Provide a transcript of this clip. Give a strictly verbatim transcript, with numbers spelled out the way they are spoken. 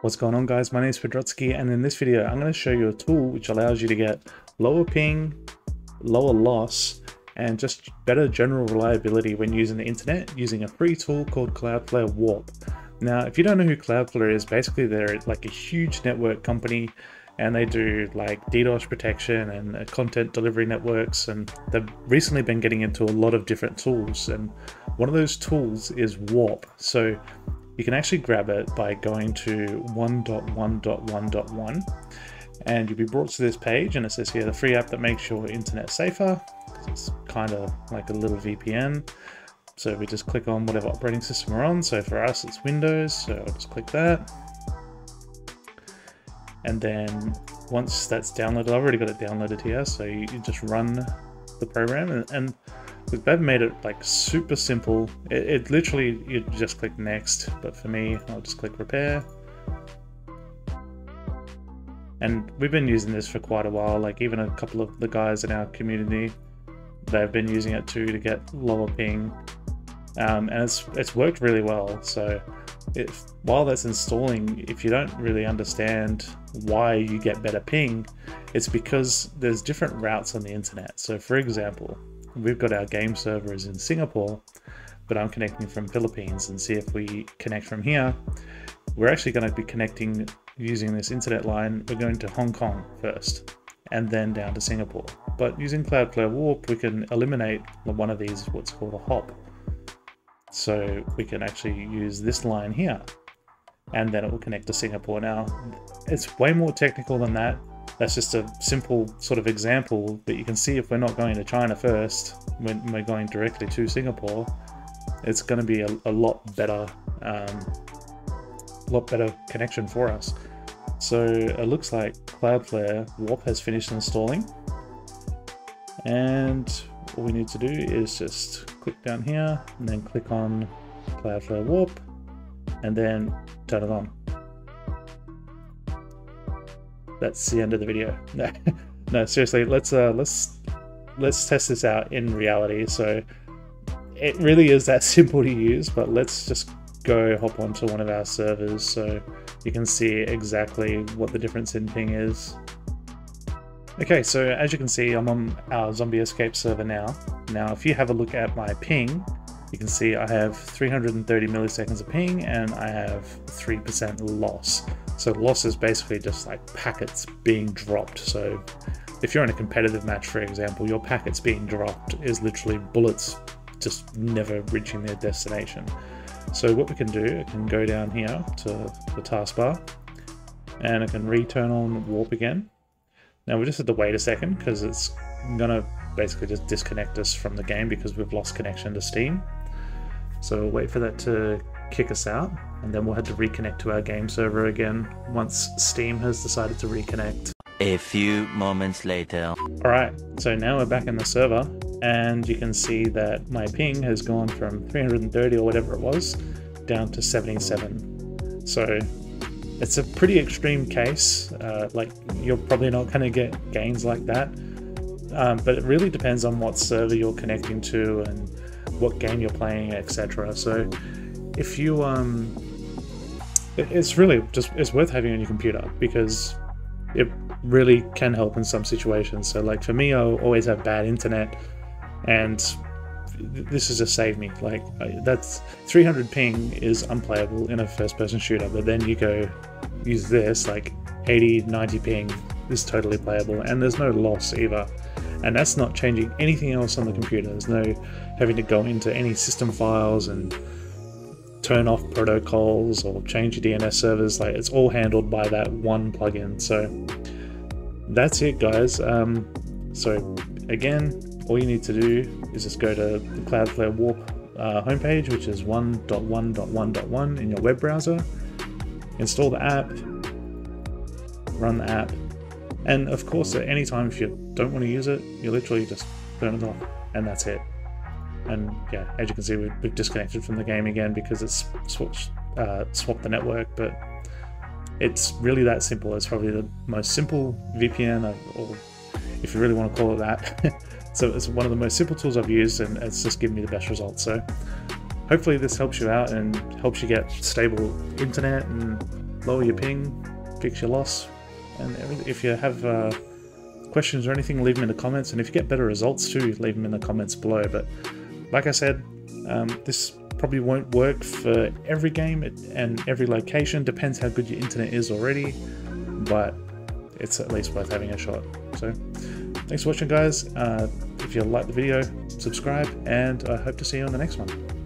What's going on, guys? My name is Pedrotsky, and in this video I'm going to show you a tool which allows you to get lower ping, lower loss, and just better general reliability when using the internet using a free tool called Cloudflare Warp. Now, if you don't know who Cloudflare is, basically they're like a huge network company, and they do like DDoS protection and content delivery networks, and they've recently been getting into a lot of different tools, and one of those tools is Warp. So you can actually grab it by going to one dot one dot one dot one, and you'll be brought to this page, and it says here the free app that makes your internet safer. It's kind of like a little V P N. So we just click on whatever operating system we're on. So for us, it's Windows. So I'll just click that. And then once that's downloaded, I've already got it downloaded here. So you, you just run the program, and, and they've made it like super simple. It, it literally, you just click next, but for me, I'll just click repair. And we've been using this for quite a while. Like even a couple of the guys in our community, they've been using it too to get lower ping. Um, and it's, it's worked really well. So if, while that's installing, if you don't really understand why you get better ping, it's because there's different routes on the internet. So for example, we've got our game servers in Singapore, but I'm connecting from Philippines, and see if we connect from here. We're actually going to be connecting using this internet line. We're going to Hong Kong first and then down to Singapore. But using Cloudflare Warp, we can eliminate one of these, what's called a hop. So we can actually use this line here, and then it will connect to Singapore. Now, it's way more technical than that. That's just a simple sort of example, but you can see if we're not going to China first, when we're going directly to Singapore, it's going to be a, a lot better, um, lot better connection for us. So it looks like Cloudflare Warp has finished installing, and all we need to do is just click down here and then click on Cloudflare Warp, and then turn it on. That's the end of the video. No, no, seriously, let's uh, let's let's test this out in reality. So it really is that simple to use, but let's just go hop onto one of our servers so you can see exactly what the difference in ping is. Okay, so as you can see, I'm on our Zombie Escape server now. Now, if you have a look at my ping, you can see I have three hundred thirty milliseconds of ping, and I have three percent loss. So loss is basically just like packets being dropped. So if you're in a competitive match, for example, your packets being dropped is literally bullets just never reaching their destination. So what we can do, I can go down here to the taskbar, and I can re-turn on Warp again. Now we just have to wait a second because it's gonna basically just disconnect us from the game because we've lost connection to Steam. So we'll wait for that to kick us out, and then we'll have to reconnect to our game server again once Steam has decided to reconnect. A few moments later. All right, so now we're back in the server, and you can see that my ping has gone from three hundred thirty or whatever it was down to seventy-seven. So it's a pretty extreme case. Uh, like you're probably not going to get gains like that, um, but it really depends on what server you're connecting to and what game you're playing, et cetera. So if you, um, it's really just, it's worth having on your computer because it really can help in some situations. So like for me, I always have bad internet, and this has just saved me. Like that's three hundred ping is unplayable in a first person shooter, but then you go use this, like eighty, ninety ping is totally playable, and there's no loss either. And that's not changing anything else on the computer. There's no having to go into any system files and turn off protocols or change your D N S servers. Like it's all handled by that one plugin. So that's it, guys. Um, so again, all you need to do is just go to the Cloudflare Warp uh, homepage, which is one dot one dot one dot one in your web browser, install the app, run the app. And of course, at any time, if you don't want to use it, you literally just turn it off, and that's it. And yeah, as you can see, we've disconnected from the game again because it's switched, uh, swapped the network, but it's really that simple. It's probably the most simple V P N, or if you really want to call it that. So it's one of the most simple tools I've used, and it's just given me the best results. So hopefully this helps you out and helps you get stable internet and lower your ping, fix your loss, and if you have uh, questions or anything, leave them in the comments, and if you get better results too, leave them in the comments below. But like I said, um, this probably won't work for every game and every location, depends how good your internet is already, but it's at least worth having a shot. So thanks for watching, guys. Uh, if you like the video, subscribe, and I hope to see you on the next one.